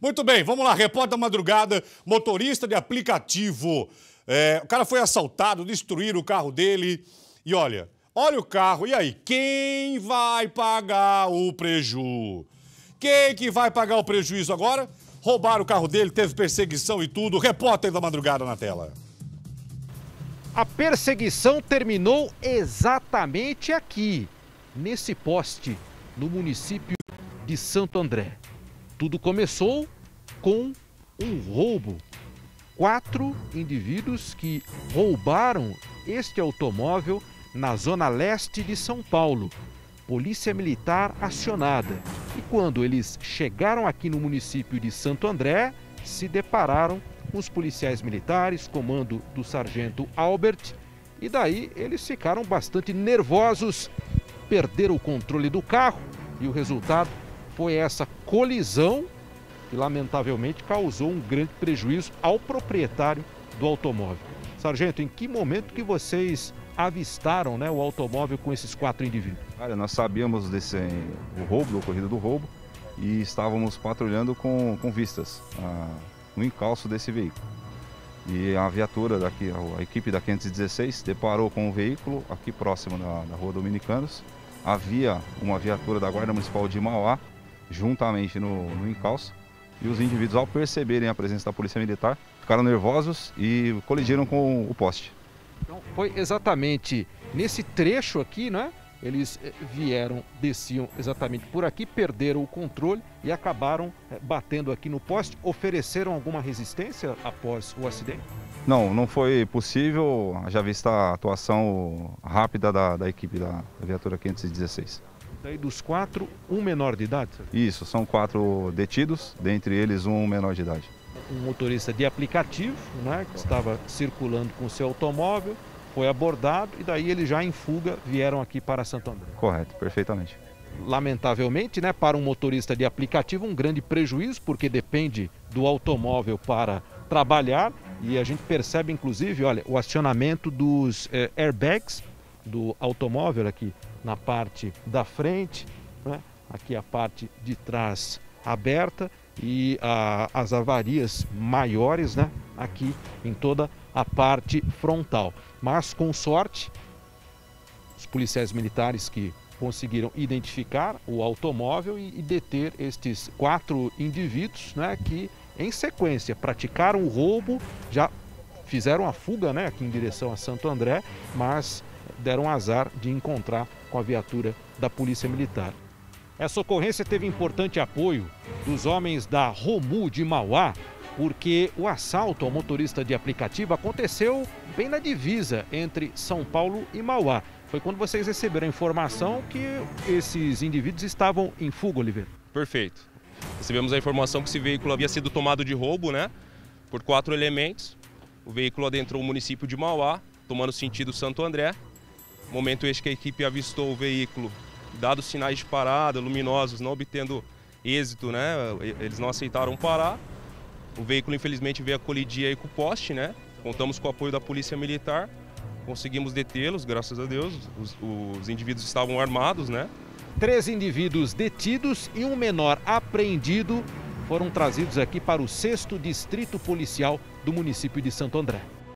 Muito bem, vamos lá. Repórter Madrugada, motorista de aplicativo. O cara foi assaltado, destruíram o carro dele. E olha o carro. E aí, quem vai pagar o prejuízo? Quem que vai pagar o prejuízo agora? Roubaram o carro dele, teve perseguição e tudo. Repórter da Madrugada na tela. A perseguição terminou exatamente aqui, nesse poste, no município de Santo André. Tudo começou com um roubo. 4 indivíduos que roubaram este automóvel na zona leste de São Paulo. Polícia Militar acionada. E quando eles chegaram aqui no município de Santo André, se depararam com os policiais militares, comando do sargento Albert, e daí eles ficaram bastante nervosos, perderam o controle do carro e o resultado foi essa colisão que lamentavelmente causou um grande prejuízo ao proprietário do automóvel. Sargento, em que momento que vocês avistaram, né, o automóvel com esses 4 indivíduos? Olha, nós sabíamos desse ocorrido do roubo e estávamos patrulhando com vistas no encalço desse veículo. E a viatura daqui, a equipe da 516, deparou com o veículo aqui próximo da Rua Dominicanos. Havia uma viatura da Guarda Municipal de Mauá juntamente no encalço, e os indivíduos, ao perceberem a presença da Polícia Militar, ficaram nervosos e colidiram com o poste. Então foi exatamente nesse trecho aqui, né? Eles vieram, desciam exatamente por aqui, perderam o controle e acabaram batendo aqui no poste. Ofereceram alguma resistência após o acidente? Não, não foi possível, já vista a atuação rápida da equipe da viatura 516. Daí dos 4, um menor de idade? Isso, são 4 detidos, dentre eles um menor de idade. Um motorista de aplicativo, né, que estava circulando com o seu automóvel, foi abordado e daí ele já em fuga vieram aqui para Santo André. Correto, perfeitamente. Lamentavelmente, né, para um motorista de aplicativo, um grande prejuízo, porque depende do automóvel para trabalhar, e a gente percebe inclusive, olha, o acionamento dos airbags do automóvel aqui na parte da frente, né, aqui a parte de trás aberta, e as avarias maiores, né, aqui em toda a parte frontal. Mas, com sorte, os policiais militares que conseguiram identificar o automóvel e deter estes 4 indivíduos, né, que, em sequência, praticaram o roubo, já fizeram a fuga, né, aqui em direção a Santo André, mas deram azar de encontrar com a viatura da Polícia Militar. Essa ocorrência teve importante apoio dos homens da Romu de Mauá, porque o assalto ao motorista de aplicativo aconteceu bem na divisa entre São Paulo e Mauá. Foi quando vocês receberam a informação que esses indivíduos estavam em fuga, Oliveira. Perfeito. Recebemos a informação que esse veículo havia sido tomado de roubo, né? Por 4 elementos. O veículo adentrou o município de Mauá, tomando sentido Santo André. Momento este que a equipe avistou o veículo, dados sinais de parada, luminosos, não obtendo êxito, né? Eles não aceitaram parar. O veículo, infelizmente, veio a colidir aí com o poste, né? Contamos com o apoio da Polícia Militar, conseguimos detê-los, graças a Deus. Os indivíduos estavam armados, né? 3 indivíduos detidos e um menor apreendido foram trazidos aqui para o 6º Distrito Policial do município de Santo André.